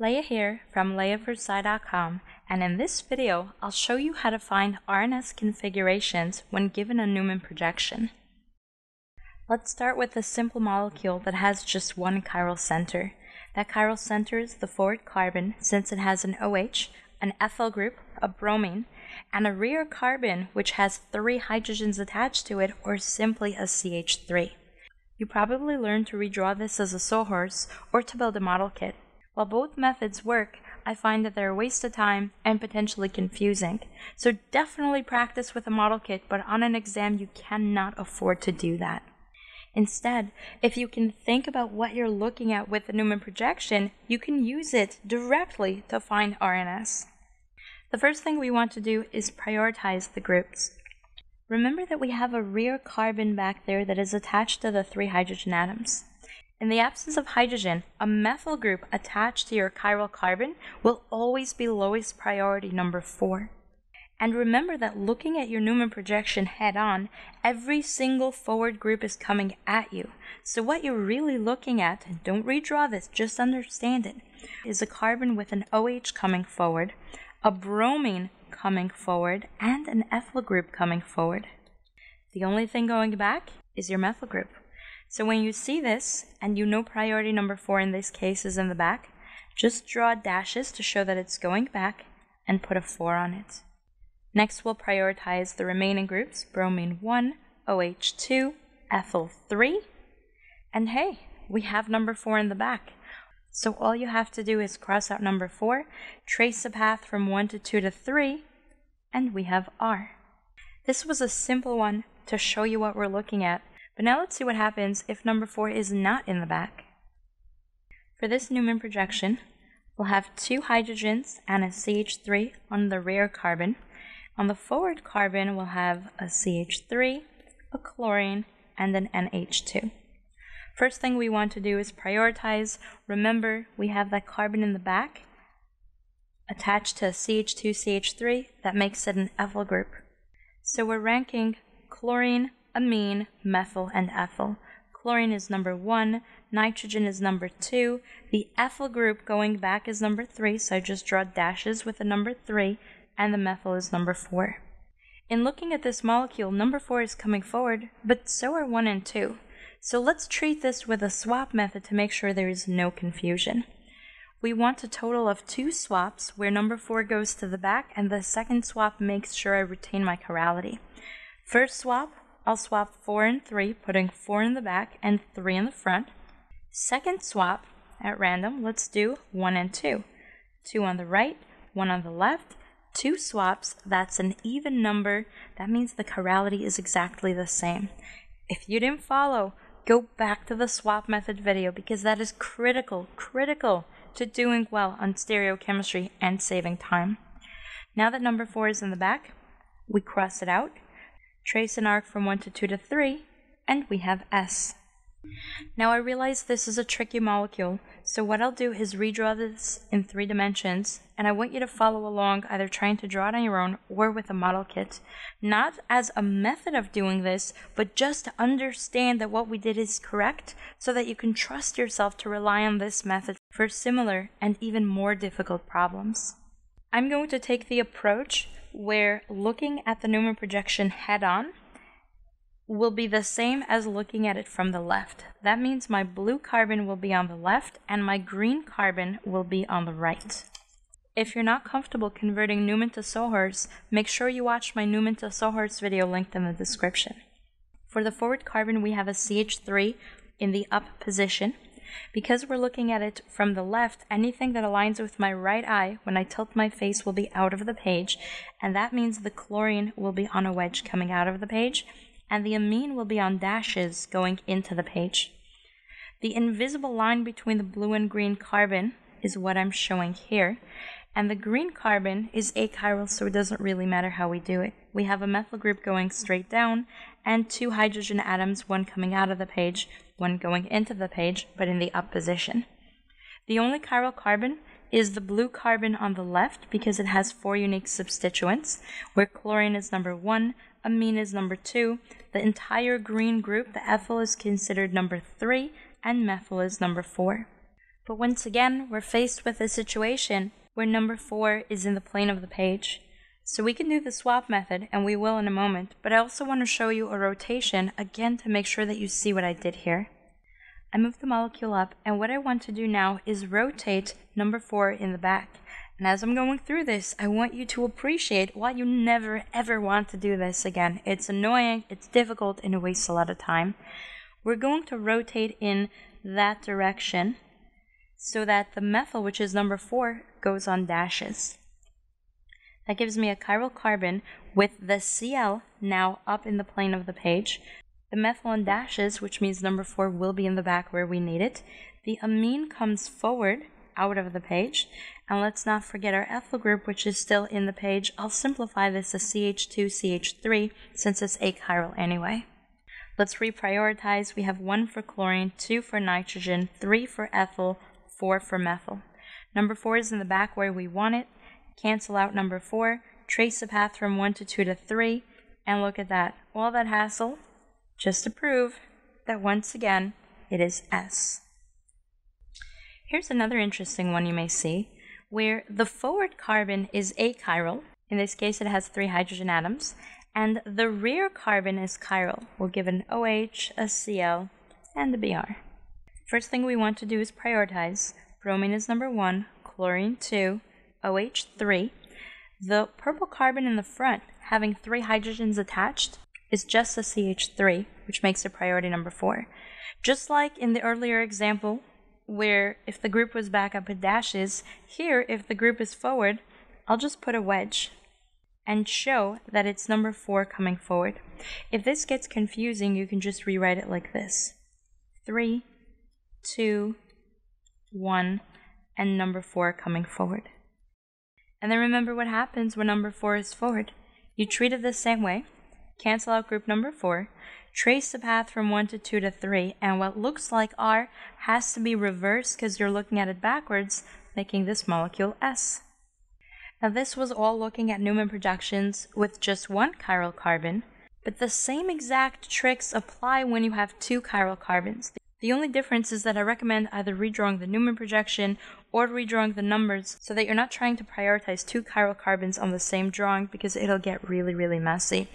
Leah here from leah4sci.com, and in this video I'll show you how to find R and S configurations when given a Newman projection. Let's start with a simple molecule that has just one chiral center. That chiral center is the forward carbon, since it has an OH, an ethyl group, a bromine, and a rear carbon which has three hydrogens attached to it, or simply a CH3. You probably learned to redraw this as a sawhorse or to build a model kit. While both methods work, I find that they're a waste of time and potentially confusing. So definitely practice with a model kit, but on an exam you cannot afford to do that. Instead, if you can think about what you're looking at with the Newman projection, you can use it directly to find R and S. The first thing we want to do is prioritize the groups. Remember that we have a rear carbon back there that is attached to the three hydrogen atoms. In the absence of hydrogen, a methyl group attached to your chiral carbon will always be lowest priority, number 4. And remember that looking at your Newman projection head-on, every single forward group is coming at you. So what you're really looking at, and don't redraw this, just understand it, is a carbon with an OH coming forward, a bromine coming forward, and an ethyl group coming forward. The only thing going back is your methyl group. So when you see this, and you know priority number 4 in this case is in the back, just draw dashes to show that it's going back and put a 4 on it. Next, we'll prioritize the remaining groups, bromine 1, OH 2, ethyl 3, and hey, we have number 4 in the back. So all you have to do is cross out number 4, trace a path from 1 to 2 to 3, and we have R. This was a simple one to show you what we're looking at. But now let's see what happens if number 4 is not in the back. For this Newman projection, we'll have two hydrogens and a CH3 on the rear carbon. On the forward carbon, we'll have a CH3, a chlorine, and an NH2. First thing we want to do is prioritize. Remember, we have that carbon in the back attached to a CH2, CH3. That makes it an ethyl group. So we're ranking chlorine, amine, methyl, and ethyl. Chlorine is number 1, nitrogen is number 2, the ethyl group going back is number 3, so I just draw dashes with the number 3, and the methyl is number 4. In looking at this molecule, number 4 is coming forward, but so are 1 and 2. So let's treat this with a swap method to make sure there is no confusion. We want a total of 2 swaps where number 4 goes to the back, and the second swap makes sure I retain my chirality. First swap, I'll swap 4 and 3, putting 4 in the back and 3 in the front. Second swap, at random, let's do 1 and 2. 2 on the right, 1 on the left, 2 swaps, that's an even number. That means the chirality is exactly the same. If you didn't follow, go back to the swap method video, because that is critical to doing well on stereochemistry and saving time. Now that number 4 is in the back, we cross it out. Trace an arc from 1 to 2 to 3, and we have S. Now I realize this is a tricky molecule, so what I'll do is redraw this in 3 dimensions, and I want you to follow along either trying to draw it on your own or with a model kit. Not as a method of doing this, but just to understand that what we did is correct, so that you can trust yourself to rely on this method for similar and even more difficult problems. I'm going to take the approach where looking at the Newman projection head-on will be the same as looking at it from the left. That means my blue carbon will be on the left and my green carbon will be on the right. If you're not comfortable converting Newman to sawhorse, make sure you watch my Newman to sawhorse video linked in the description. For the forward carbon, we have a CH3 in the up position. Because we're looking at it from the left, anything that aligns with my right eye when I tilt my face will be out of the page, and that means the chlorine will be on a wedge coming out of the page, and the amine will be on dashes going into the page. The invisible line between the blue and green carbon is what I'm showing here, and the green carbon is achiral, so it doesn't really matter how we do it. We have a methyl group going straight down, and 2 hydrogen atoms, 1 coming out of the page, 1 going into the page, but in the up position. The only chiral carbon is the blue carbon on the left, because it has 4 unique substituents, where chlorine is number 1, amine is number 2, the entire green group, the ethyl, is considered number 3, and methyl is number 4. But once again, we're faced with a situation where number 4 is in the plane of the page. So we can do the swap method, and we will in a moment, but I also want to show you a rotation, again to make sure that you see what I did here. I moved the molecule up, and what I want to do now is rotate number 4 in the back. And as I'm going through this, I want you to appreciate why you never ever want to do this again. It's annoying, it's difficult, and it wastes a lot of time. We're going to rotate in that direction so that the methyl, which is number 4, goes on dashes. That gives me a chiral carbon with the Cl now up in the plane of the page. The methyl on dashes, which means number 4 will be in the back where we need it. The amine comes forward out of the page. And let's not forget our ethyl group, which is still in the page. I'll simplify this to CH2, CH3, since it's achiral anyway. Let's reprioritize. We have 1 for chlorine, 2 for nitrogen, 3 for ethyl, 4 for methyl. Number 4 is in the back where we want it. Cancel out number 4, trace the path from 1 to 2 to 3, and look at that. All that hassle just to prove that once again, it is S. Here's another interesting one you may see, where the forward carbon is achiral. In this case, it has 3 hydrogen atoms. And the rear carbon is chiral. We'll give an OH, a Cl, and a Br. First thing we want to do is prioritize. Bromine is number 1, chlorine 2, OH 3. The purple carbon in the front, having 3 hydrogens attached, is just a CH3, which makes it priority number 4. Just like in the earlier example, where if the group was back up, it dashes. Here, if the group is forward, I'll just put a wedge and show that it's number 4 coming forward. If this gets confusing, you can just rewrite it like this. 3, 2, 1, and number 4 coming forward. And then remember what happens when number 4 is forward. You treat it the same way. Cancel out group number 4, trace the path from 1 to 2 to 3, and what looks like R has to be reversed because you're looking at it backwards, making this molecule S. Now this was all looking at Newman projections with just 1 chiral carbon, but the same exact tricks apply when you have 2 chiral carbons. The only difference is that I recommend either redrawing the Newman projection or redrawing the numbers so that you're not trying to prioritize 2 chiral carbons on the same drawing because it'll get really, really messy.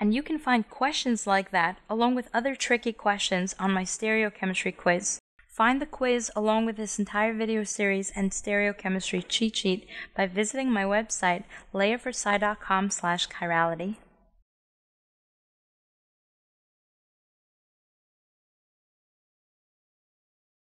And you can find questions like that along with other tricky questions on my stereochemistry quiz. Find the quiz along with this entire video series and stereochemistry cheat sheet by visiting my website, leah4sci.com/chirality.